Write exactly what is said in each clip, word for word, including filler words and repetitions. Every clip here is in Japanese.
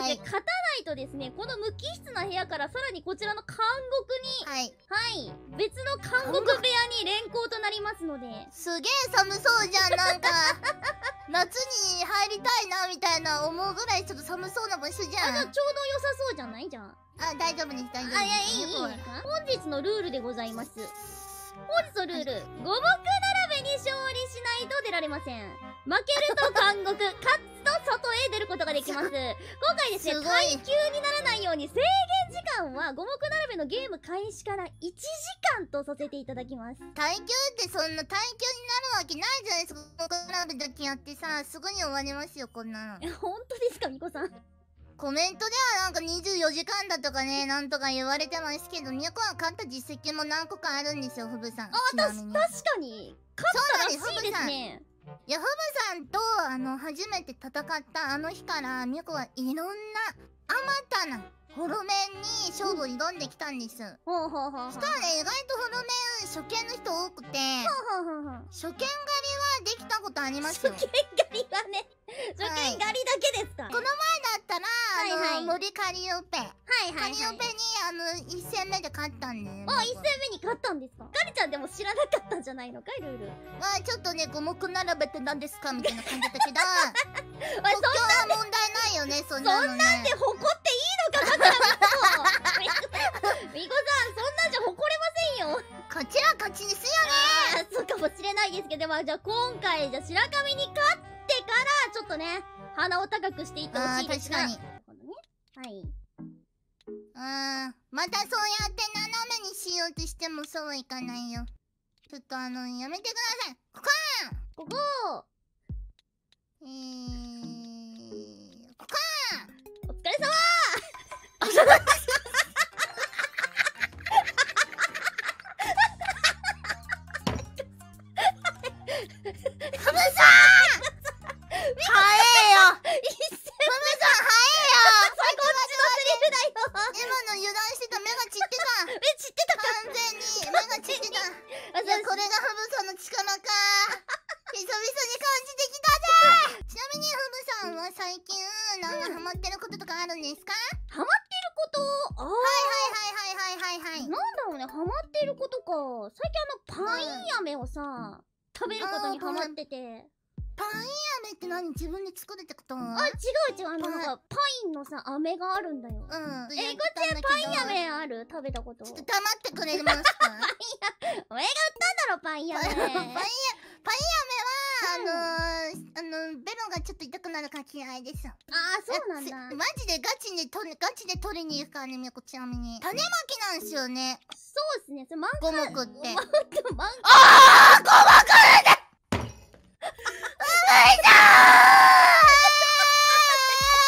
ですね、はい、勝たないとですね、この無機質な部屋からさらにこちらの監獄に、はい、はい、別の監獄部屋に連行となりますので。すげえ寒そうじゃん、なんか。夏に入りたいなみたいな思うぐらいちょっと寒そうな場所じゃん。あ、じゃあちょうど良さそうじゃないじゃん。あ、大丈夫です、大丈夫です。あ、いや、いい、いい。本日のルールでございます。本日のルール、五目並べに勝利しないと出られません。負けると監獄、勝つと外へ出ることができます。今回ですね、階級にならないように制限時間は五目並べのゲーム開始からいちじかんとさせていただきます。階級ってそんな階級になるわけないじゃないですか。五目並べだけやってさ、すぐに終わりますよ、こんなの。え、本当ですか、みこさん。コメントではなんかにじゅうよじかんだとかね、なんとか言われてますけど、みやこは勝った実績も何個かあるんですよ、ふぶさん。あ、確かに。勝ったらしいですね。いや、ふぶさんと、あの、初めて戦ったあの日から、みやこはいろんな、あまたな、ホロメンに勝負を挑んできたんです。そしたらね、意外とホロメン、初見の人多くて、ほうほうほうほう、初見狩りはできたことありますよ。初見狩りはね、初見狩りだけですか、はい、この前だったら、あの、森カリオペ。はいはい。カリオペに、あの、いち戦目で勝ったんで。あ、いち戦目に勝ったんですか？カリちゃんでも知らなかったんじゃないのかい、ルール。まあ、ちょっとね、五目並べって何ですかみたいな感じだったけど、国境は問題ないよね、そんなのね。そんなんで誇っていいのかな、みこさん、そんなんじゃ誇れませんよ。こちら勝ちですよね。そうかもしれないですけど、まあ、じゃあ今回、じゃあ白神に勝って、からちょっとね、鼻を高くしていってほしいですが、確かに。はい、あー、またそうやって斜めにしようとしてもそうはいかないよ。ちょっとあのやめてください。ここー、ここー、えー、ここー、お疲れ様ー。ハムさーん、早えよ、ふぶさん早えよ、こっちのセリフだよ。今の油断してた、目が散ってた、目散ってた、完全に目が散ってた。いや、これがふぶさんの力か。久々に感じてきたぜ。ちなみにふぶさんは最近なんかハマってることとかあるんですか？ハマってること、あー、はいはいはいはいはいはいはい。なんだろうね、ハマってることか。最近あのパイン飴をさ、食べることにハマってて。パイン飴って何？自分で作るってこと？あ、違う違う、あのなんかパインのさ、飴があるんだよ。うん。え、こっちパイン飴ある？食べたこと。ちょっと黙ってくれますか？パイン飴、お前が売ったんだろ、パイン飴。パイン、パイン飴は、あの、あの、ベロがちょっと痛くなるから嫌いです。ああ、そうなんだ。マジでガチで取り、ガチで取りに行くからね、みやこちなみに。種まきなんすよね。そうですね、それ、マンゴー。五目って。マンゴー、マンゴー。ああ、五目って！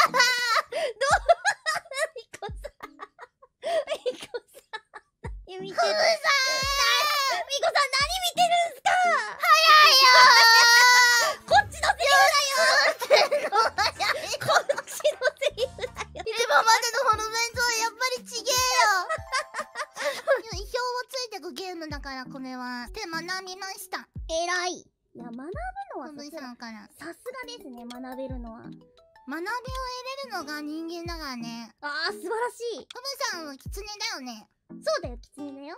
どうみこさん、みこさん、みこさん、何見てるんすか？早いよー。こっちのセリフだよ。こっちのセリフだよ。今までのホロメンゾーンやっぱりちげえよ。意表をついてくゲームだから、これは。って学びました。えらい。いや、学ぶのはさすがですね、学べるのは。学びを得れるのが人間だからね。ああ、素晴らしい。ふぶさんはキツネだよね。そうだよ、キツネだよ。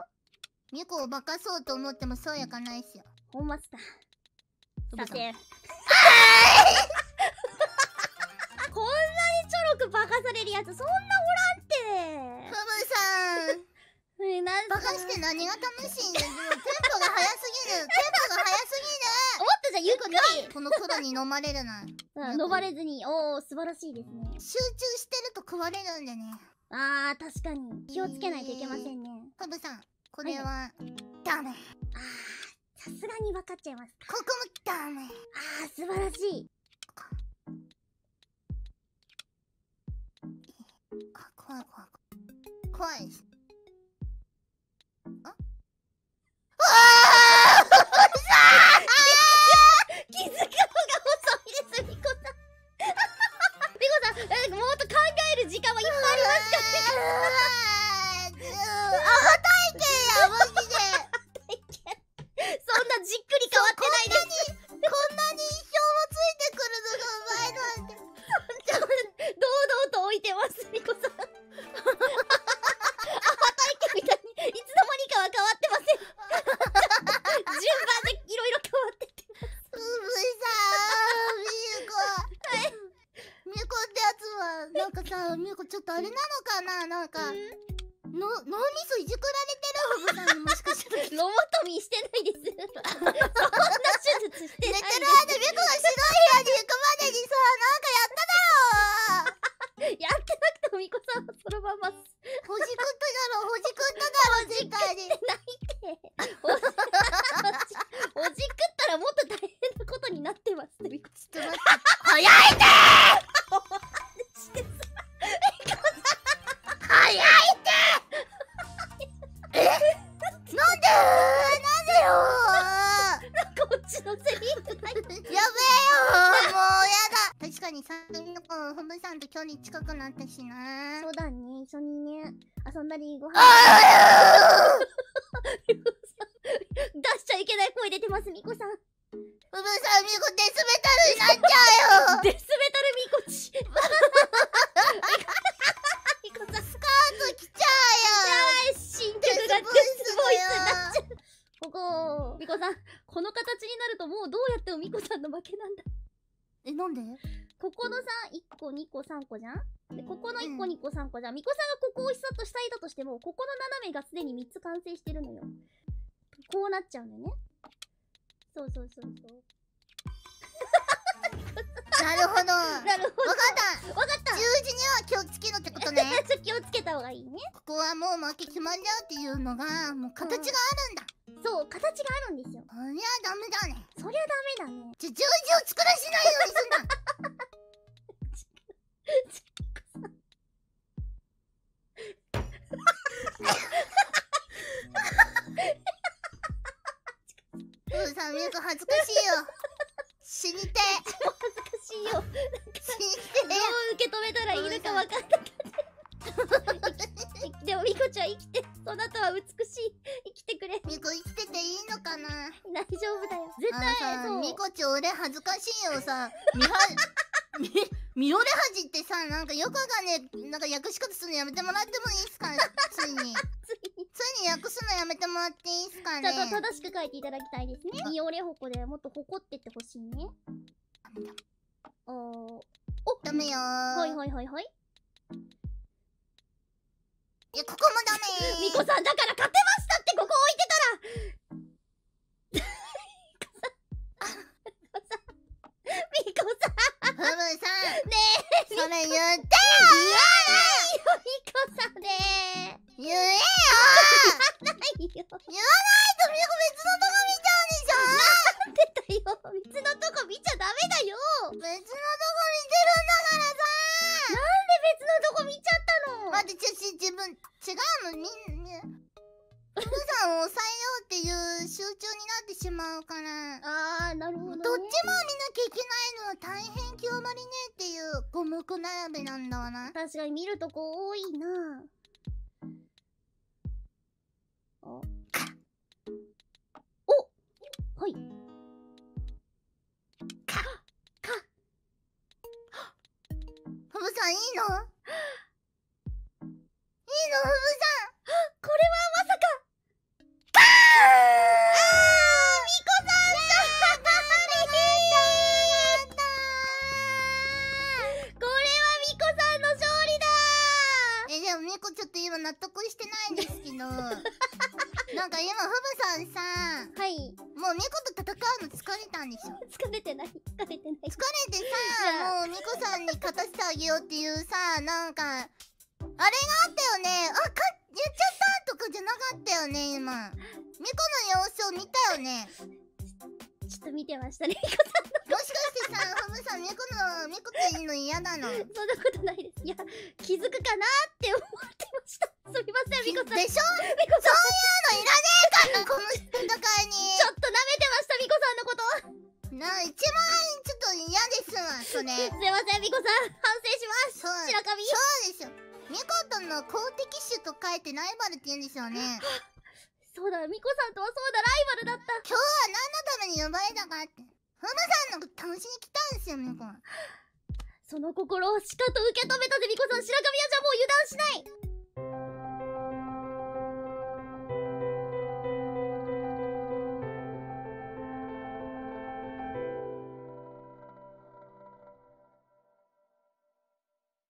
みこを化かそうと思ってもそうやかないっすよ。ほんまっすか。だって。こんなにちょろく化かされるやつ、そんなおらんって。ふぶさん。バカして何が楽しいんだよ。テンポが早すぎる。テンポが早すぎる。もっとじゃあゆっくり。この黒に飲まれるな。飲まれずに。おー、素晴らしいですね。集中してると食われるんでね。あー、確かに。気をつけないといけませんね。カブさん、これは、ダメ。あー、さすがに分かっちゃいます。ここもダメ。あー、素晴らしい。あ、怖い怖い怖い。怖いです。ああ、ふぶさん、気づくのが遅いです。みこさん。みこさん、もっと考える時間はいっぱいありますから。みこさん、アホ体験や、マジで。そんなじっくり変わってないです。こんなに意表をついてくるのがうまいなんて。堂々と置いてなんかさ、みゆこちょっとあれなのかな、なんかの脳みそいじくられてる、ホブさんにもしかしてロボトミーしてないですそんな手術してないです。寝てる間、みゆこが白い部屋に行くまでにさ、なんかやっただろやってなくてもみこさんはそのままほじくっただろ、ほじくっただろ、絶対にほじくったらもっと大変なことになってますってみこさん。ちょっと待って、早いねーみこさん早いってえなんでなんでよーなんかうちのセリフないやべえよー、もうやだ。確かにさんにんの子、ホブさんと距離近くなったしな。そうだね、一緒にね、遊んだりご飯出しちゃいけない声出てます、みこさん。ホブさん、みこデスメタルになっちゃうよデスメタルみこちみこさん、スカート着ちゃうよ、新曲がデスボイスになっちゃう。ここ、みこさん、この形になるともうどうやってもみこさんの負けなんだ。え、なんでここのさ、いっこ、にこ、さんこじゃんで、ここのいっこ、にこ、さんこじゃん。みこさんがここを必殺したいだとしても、ここの斜めがすでにみっつ完成してるのよ。こうなっちゃうのね。そうそうそうそう。なるほど。なるほど。わかった。わかった。十字には気をつけろってことね。気をつけた方がいいね。ここはもう負け決まりだっていうのが、もう形があるんだ。うん、そう、形があるんですよ。そりゃダメだね。そりゃダメだね。じゅ、十字を作らしないようにすんな。お父さん、みゆこ恥ずかしいよ。死にて。恥ずかしいよ。なんか死にて。どう受け止めたらいいのか分かんなかった。でもみこちゃん生きて、その後は美しい、生きてくれ。みこ生きてていいのかな。大丈夫だよ、絶対。そうみこちゃん、俺恥ずかしいよさ、みはみみおれ恥ってさ、なんかよくがね、なんか訳し方するのやめてもらってもいいっすかね。ついについに訳すのやめてもらっていいっすかね。ちょっと正しく書いていただきたいですね。みおれほこでもっと誇ってってほしいね。おおダメよ。はいはいはいはい、いや、ここもダメー。みこさん、だから勝てましたって、ここ置いてたらみこさんみこさんみこさん、ホブさんねえ、それ言ってよ。言わないよ、みこさんねえ、言えよ。言わないよ。言わないと、みこ別のとこ見ちゃうでしょ。なんでだよ、別のとこ見ちゃダメだよ。別のとこ見てるんだからさ。なんで別のとこ見ちゃったの。待って、ち自分違うのみんな、ホブさんを抑えようっていう集中になってしまうから。ああ、なるほど、ね、どっちも見なきゃいけないのは大変極まりねえっていう五目並べなんだわな。確かに見るとこ多いな。おお、はい、かかホブさんいいのいいの、ホブさん。これはまさか。これはみこさんの勝利だ。え、でもみこちょっと今納得してないんですけど、なんか今ホブさんさ、はい、もうみこと戦うの疲れたんでしょ。疲れてない、疲れてない。疲れてさ、もうみこさんに勝たせてあげようっていうさ、なんか。あれがあったよね。あ、か言っちゃったとかじゃなかったよね。今みこの様子を見たよね。ちょっと見てましたね、みこさんの。もしかしてさ、ホブさんみこのみこっていいの嫌なの。そんなことないです。いや、気づくかなって思ってました。すみません、みこさんでしょ。みこさん、そういうのいらねえからこの戦いにちょっと舐めてました、みこさんのことな。一番ちょっと嫌ですわ、それ。すみません、みこさん、反省します。白神、そうでしょ。みことの公的種と書いてライバルって言うんですよね。そうだ、みこさんとはそうだ、ライバルだった。今日は何のために呼ばれたかって、ホブさんのこと楽しに来たんですよ、みこ。その心をしかと受け止めたぜ、みこさん。白神、